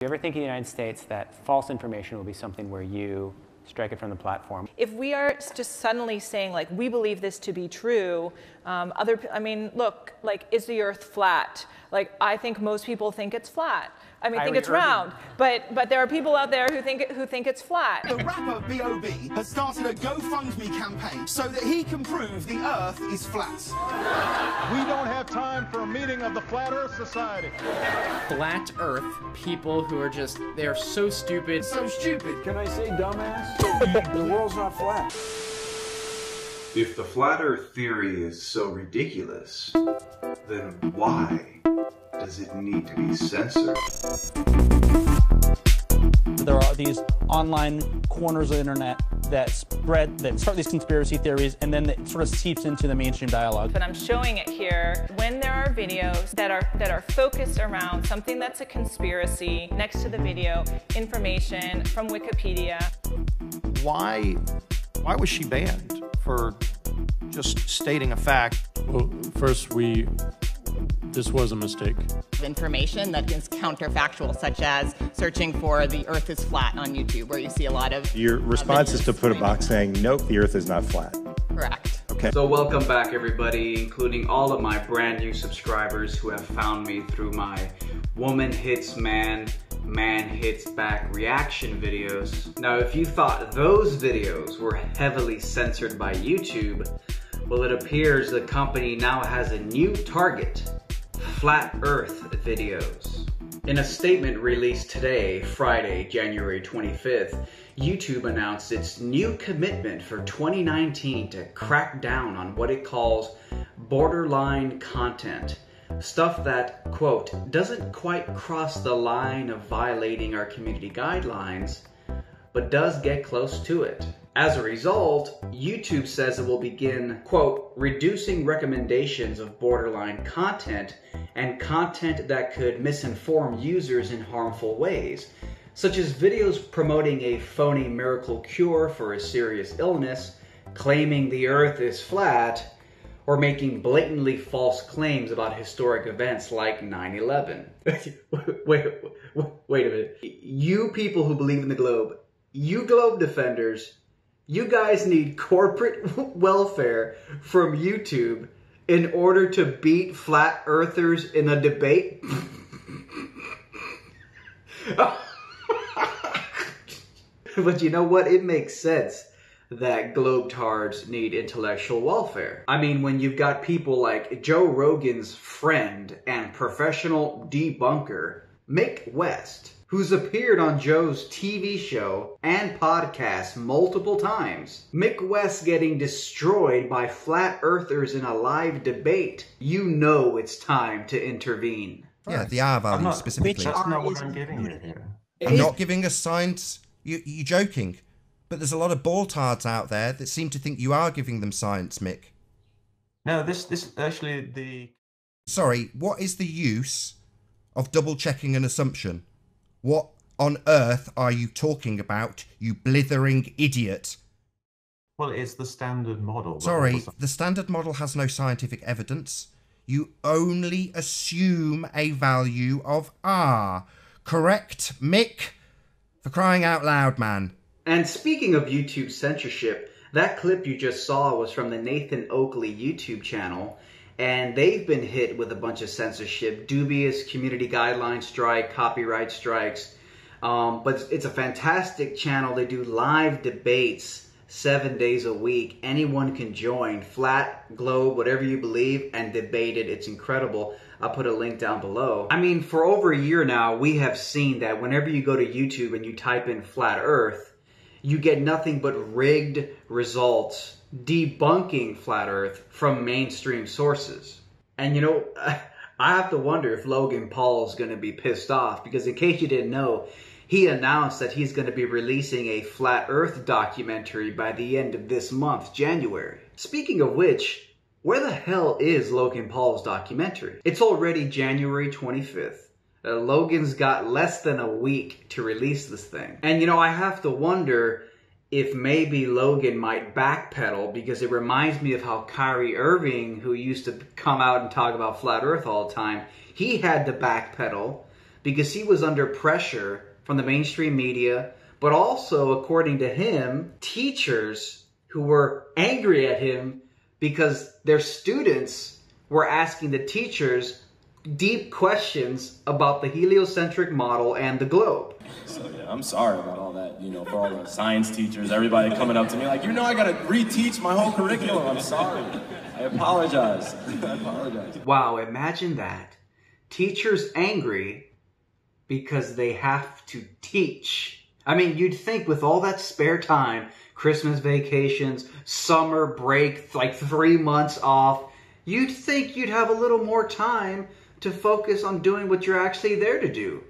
Do you ever think in the United States that false information will be something where you strike it from the platform? If we are just suddenly saying, like, we believe this to be true, I mean, look, like, is the Earth flat? Like, I think most people think it's flat. I mean, I think it's round, but there are people out there who think it's flat. The rapper B.O.B. has started a GoFundMe campaign so that he can prove the Earth is flat. We don't have time for a meeting of the Flat Earth Society. Flat Earth people who are just, they are so stupid. So stupid. Can I say dumbass? The world's not flat. If the Flat Earth theory is so ridiculous, then why does it need to be censored? There are these online corners of the internet that start these conspiracy theories, and then it sort of seeps into the mainstream dialogue. But I'm showing it here. When there are videos that are focused around something that's a conspiracy, next to the video, information from Wikipedia. Why was she banned for just stating a fact? Well, first, this was a mistake. Information that is counterfactual, such as searching for the Earth is flat on YouTube, where you see a lot of... Your response is to put a box saying, nope, the Earth is not flat. Correct. Okay. So welcome back, everybody, including all of my brand new subscribers who have found me through my woman hits man, man hits back reaction videos. Now, if you thought those videos were heavily censored by YouTube, well, it appears the company now has a new target: Flat Earth videos. In a statement released today, Friday, January 25th, YouTube announced its new commitment for 2019 to crack down on what it calls borderline content, stuff that, quote, doesn't quite cross the line of violating our community guidelines, but does get close to it. As a result, YouTube says it will begin, quote, reducing recommendations of borderline content and content that could misinform users in harmful ways, such as videos promoting a phony miracle cure for a serious illness, claiming the Earth is flat, or making blatantly false claims about historic events like 9/11. Wait a minute. You people who believe in the globe, you globe defenders, you guys need corporate welfare from YouTube in order to beat flat earthers in a debate? But you know what? It makes sense that globetards need intellectual welfare. I mean, when you've got people like Joe Rogan's friend and professional debunker, Mick West, who's appeared on Joe's TV show and podcast multiple times. Mick West getting destroyed by flat earthers in a live debate. You know it's time to intervene. Yeah, the R value specifically. That's not what I'm giving you here. I'm not giving a science. You're joking. But there's a lot of boltards out there that seem to think you are giving them science, Mick. No, this actually the... Sorry, what is the use of double-checking an assumption? What on earth are you talking about, you blithering idiot? Well, it's the standard model. Sorry, the standard model has no scientific evidence. You only assume a value of R. Correct, Mick? For crying out loud, man. And speaking of YouTube censorship, that clip you just saw was from the Nathan Oakley YouTube channel. And they've been hit with a bunch of censorship, dubious community guideline strike, copyright strikes. But it's a fantastic channel. They do live debates 7 days a week. Anyone can join, flat, globe, whatever you believe, and debate it. It's incredible. I'll put a link down below. I mean, for over a year now, we have seen that whenever you go to YouTube and you type in flat earth, you get nothing but rigged results debunking flat earth from mainstream sources. And you know, I have to wonder if Logan Paul is going to be pissed off, because in case you didn't know, he announced that he's going to be releasing a flat earth documentary by the end of this month, January. Speaking of which, where the hell is Logan Paul's documentary? It's already January 25th. Logan's got less than a week to release this thing. And you know, I have to wonder if maybe Logan might backpedal, because it reminds me of how Kyrie Irving, who used to come out and talk about flat earth all the time, he had to backpedal because he was under pressure from the mainstream media, but also, according to him, teachers who were angry at him because their students were asking the teachers deep questions about the heliocentric model and the globe. So yeah, I'm sorry about all that, you know, for all the science teachers, everybody coming up to me like, you know, I gotta reteach my whole curriculum. I'm sorry. I apologize. I apologize. Wow, imagine that. Teachers angry because they have to teach. I mean, you'd think with all that spare time, Christmas vacations, summer break, like 3 months off, you'd think you'd have a little more time to focus on doing what you're actually there to do.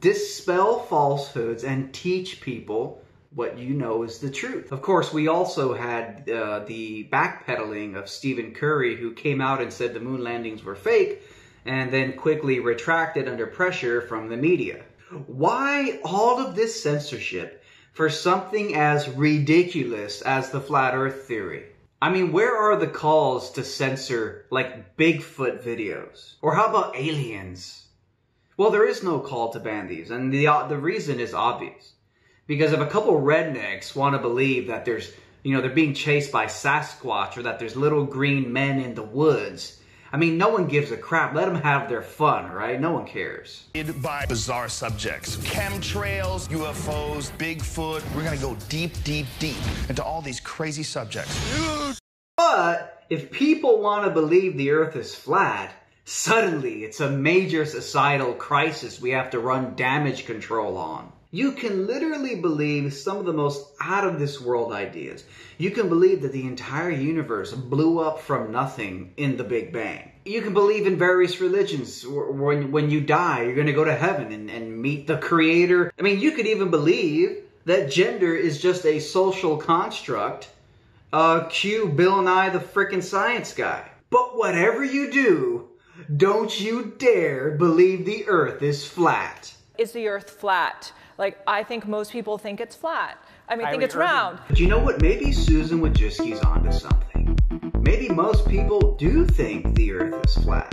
Dispel falsehoods and teach people what you know is the truth. Of course, we also had the backpedaling of Stephen Curry, who came out and said the moon landings were fake and then quickly retracted under pressure from the media. Why all of this censorship for something as ridiculous as the flat earth theory? I mean, where are the calls to censor, like, Bigfoot videos? Or how about aliens? Well, there is no call to ban these, and the reason is obvious. Because if a couple rednecks want to believe that there's, you know, they're being chased by Sasquatch or that there's little green men in the woods, I mean, no one gives a crap. Let them have their fun, right? No one cares. By bizarre subjects. Chemtrails, UFOs, Bigfoot. We're going to go deep, deep, deep into all these crazy subjects. But if people want to believe the Earth is flat, suddenly it's a major societal crisis we have to run damage control on. You can literally believe some of the most out-of-this-world ideas. You can believe that the entire universe blew up from nothing in the Big Bang. You can believe in various religions. When you die, you're going to go to heaven and meet the Creator. I mean, you could even believe that gender is just a social construct. Cue Bill Nye, the frickin' science guy. But whatever you do, don't you dare believe the Earth is flat. Is the Earth flat? Like, I think most people think it's flat. I mean, I think it's round. But you know what? Maybe Susan Wojcicki's onto something. Maybe most people do think the Earth is flat.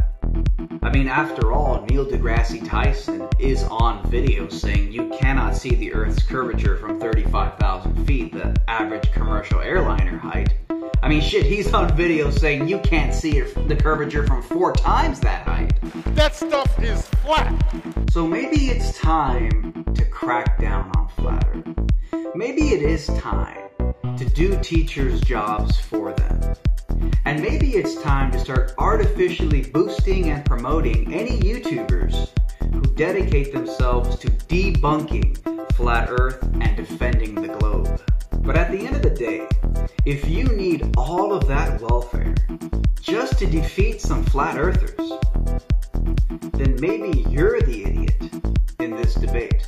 I mean, after all, Neil deGrasse Tyson is on video saying you cannot see the Earth's curvature from 35,000 feet, the average commercial airliner height. I mean, shit, he's on video saying you can't see the curvature from 4 times that height. That stuff is flat. So maybe it's time to crack down on flat Earth. Maybe it is time to do teachers' jobs for them. And maybe it's time to start artificially boosting and promoting any YouTubers who dedicate themselves to debunking flat Earth and defending the globe. But at the end of the day, if you need all of that welfare just to defeat some flat earthers, then maybe you're the idiot in this debate.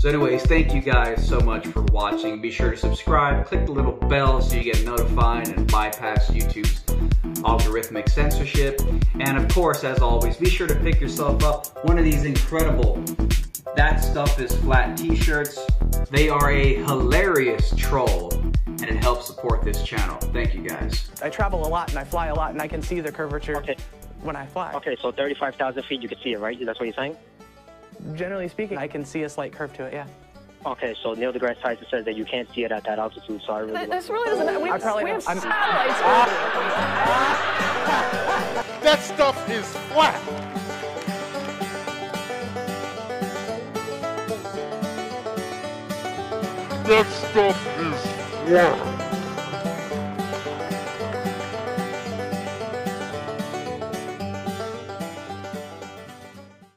So anyways, thank you guys so much for watching. Be sure to subscribe, click the little bell so you get notified and bypass YouTube's algorithmic censorship. And of course, as always, be sure to pick yourself up one of these incredible That Stuff Is Flat t-shirts. They are a hilarious troll, and it helps support this channel. Thank you guys. I travel a lot and I fly a lot and I can see the curvature when I fly. Okay, so 35,000 feet you can see it, right? That's what you're saying? Generally speaking, I can see a slight curve to it, yeah. Okay, so Neil deGrasse Tyson says that you can't see it at that altitude, so I really... This really doesn't matter. We have satellites. That stuff is flat. That stuff is flat.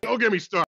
Don't get me started.